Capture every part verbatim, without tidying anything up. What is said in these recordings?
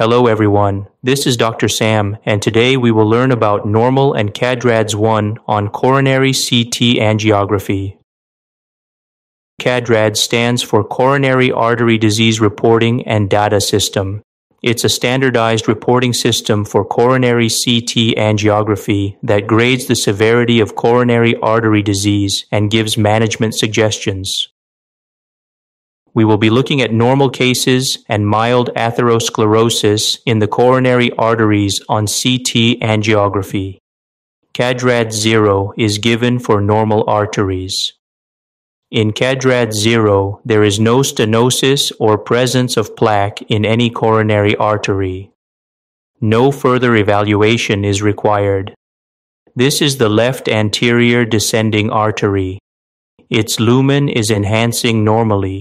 Hello everyone, this is Doctor Sam, and today we will learn about normal and C A D RADS one on coronary C T angiography. C A D RADS stands for Coronary Artery Disease Reporting and Data System. It's a standardized reporting system for coronary C T angiography that grades the severity of coronary artery disease and gives management suggestions. We will be looking at normal cases and mild atherosclerosis in the coronary arteries on C T angiography. C A D RADS zero is given for normal arteries. In C A D RADS zero, there is no stenosis or presence of plaque in any coronary artery. No further evaluation is required. This is the left anterior descending artery. Its lumen is enhancing normally,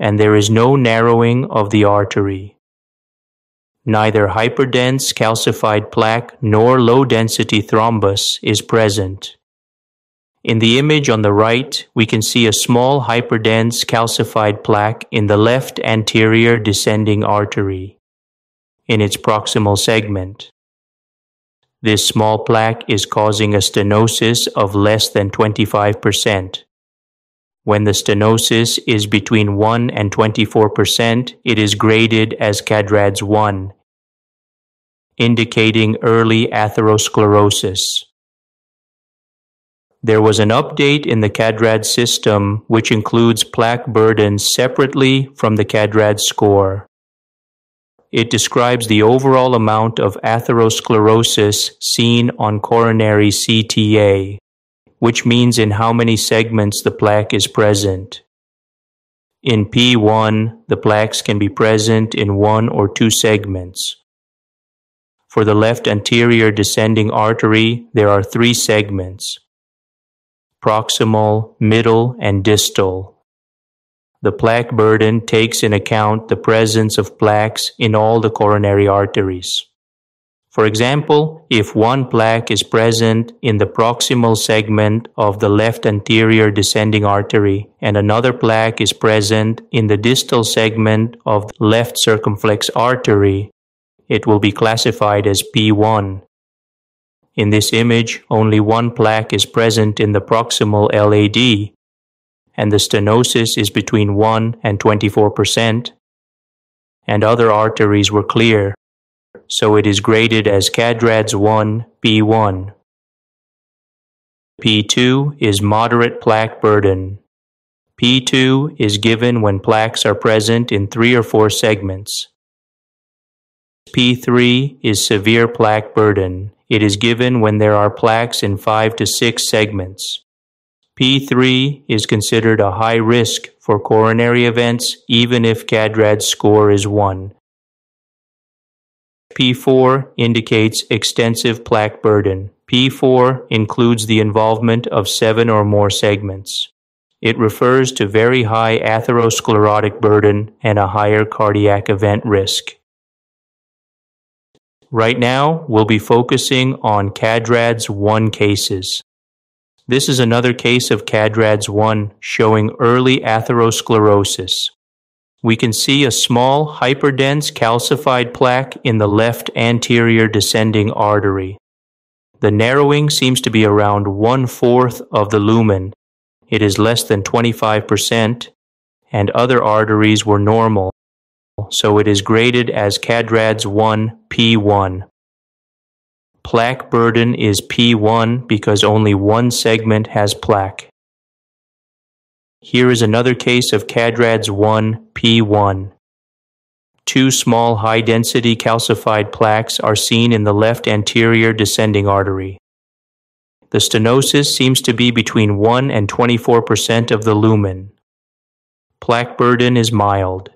and there is no narrowing of the artery. Neither hyperdense calcified plaque nor low-density thrombus is present. In the image on the right, we can see a small hyperdense calcified plaque in the left anterior descending artery, in its proximal segment. This small plaque is causing a stenosis of less than twenty-five percent. When the stenosis is between one and twenty-four percent, it is graded as C A D RADS one, indicating early atherosclerosis. There was an update in the C A D RADS system which includes plaque burden separately from the C A D RADS score. It describes the overall amount of atherosclerosis seen on coronary C T A, which means in how many segments the plaque is present. In P one, the plaques can be present in one or two segments. For the left anterior descending artery, there are three segments: proximal, middle, and distal. The plaque burden takes in account the presence of plaques in all the coronary arteries. For example, if one plaque is present in the proximal segment of the left anterior descending artery and another plaque is present in the distal segment of the left circumflex artery, it will be classified as P one. In this image, only one plaque is present in the proximal L A D, and the stenosis is between one and twenty-four percent, and other arteries were clear, so it is graded as C A D RADS one P one. P two is moderate plaque burden. P two is given when plaques are present in three or four segments. P three is severe plaque burden. It is given when there are plaques in five to six segments. P three is considered a high risk for coronary events even if C A D RADS score is one. P four indicates extensive plaque burden. P four includes the involvement of seven or more segments. It refers to very high atherosclerotic burden and a higher cardiac event risk. Right now, we'll be focusing on C A D RADS one cases. This is another case of C A D RADS one showing early atherosclerosis. We can see a small hyperdense calcified plaque in the left anterior descending artery. The narrowing seems to be around one-fourth of the lumen. It is less than twenty-five percent, and other arteries were normal, so it is graded as C A D RADS one P one. Plaque burden is P one because only one segment has plaque. Here is another case of C A D RADS one P one. Two small high-density calcified plaques are seen in the left anterior descending artery. The stenosis seems to be between one and twenty-four percent of the lumen. Plaque burden is mild.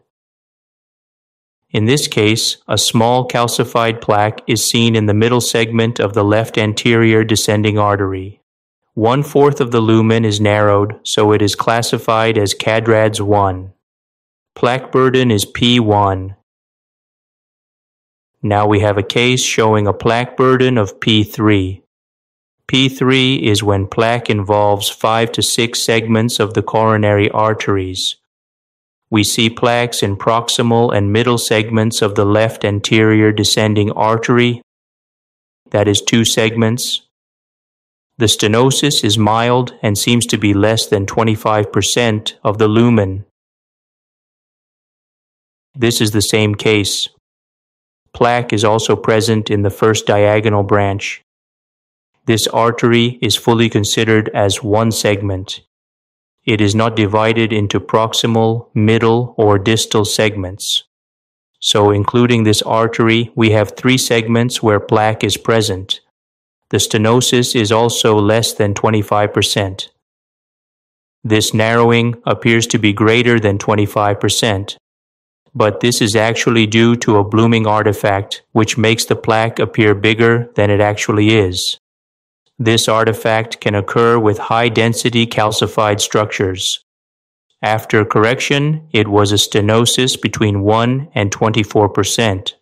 In this case, a small calcified plaque is seen in the middle segment of the left anterior descending artery. One-fourth of the lumen is narrowed, so it is classified as C A D RADS one. Plaque burden is P one. Now we have a case showing a plaque burden of P three. P three is when plaque involves five to six segments of the coronary arteries. We see plaques in proximal and middle segments of the left anterior descending artery, that is two segments. The stenosis is mild and seems to be less than twenty-five percent of the lumen. This is the same case. Plaque is also present in the first diagonal branch. This artery is fully considered as one segment. It is not divided into proximal, middle, or distal segments. So including this artery, we have three segments where plaque is present. The stenosis is also less than twenty-five percent. This narrowing appears to be greater than twenty-five percent, but this is actually due to a blooming artifact which makes the plaque appear bigger than it actually is. This artifact can occur with high-density calcified structures. After correction, it was a stenosis between one and twenty-four percent.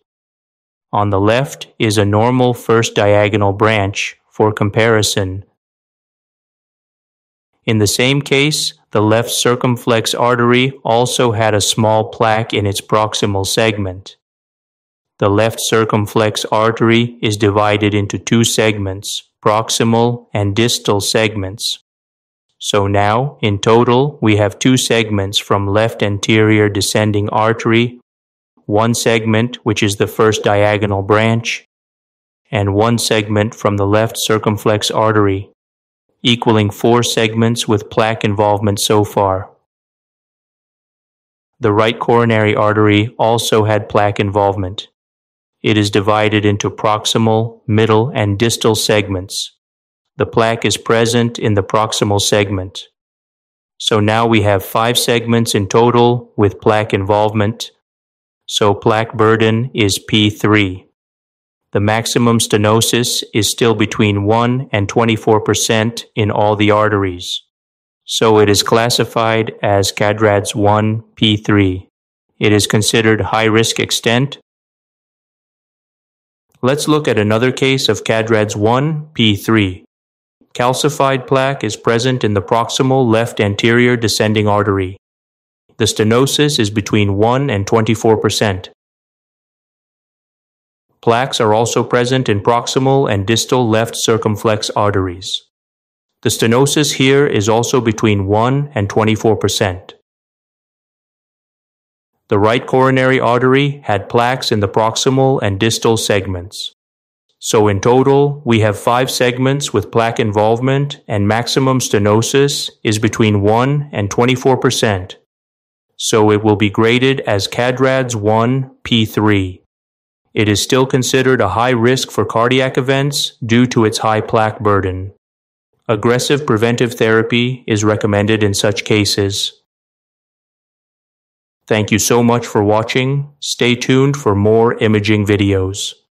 On the left is a normal first diagonal branch for comparison. In the same case, the left circumflex artery also had a small plaque in its proximal segment. The left circumflex artery is divided into two segments, proximal and distal segments. So now, in total, we have two segments from left anterior descending artery, one segment which is the first diagonal branch, and one segment from the left circumflex artery, equaling four segments with plaque involvement so far. The right coronary artery also had plaque involvement. It is divided into proximal, middle, and distal segments. The plaque is present in the proximal segment. So now we have five segments in total with plaque involvement. So plaque burden is P three. The maximum stenosis is still between one and twenty-four percent in all the arteries. So it is classified as C A D-RADS one P three. It is considered high-risk extent. Let's look at another case of C A D-RADS one P three. Calcified plaque is present in the proximal left anterior descending artery. The stenosis is between one and twenty-four percent. Plaques are also present in proximal and distal left circumflex arteries. The stenosis here is also between one and twenty-four percent. The right coronary artery had plaques in the proximal and distal segments. So in total, we have five segments with plaque involvement and maximum stenosis is between one and twenty-four percent. So it will be graded as C A D-RADS one P three. It is still considered a high risk for cardiac events due to its high plaque burden. Aggressive preventive therapy is recommended in such cases. Thank you so much for watching. Stay tuned for more imaging videos.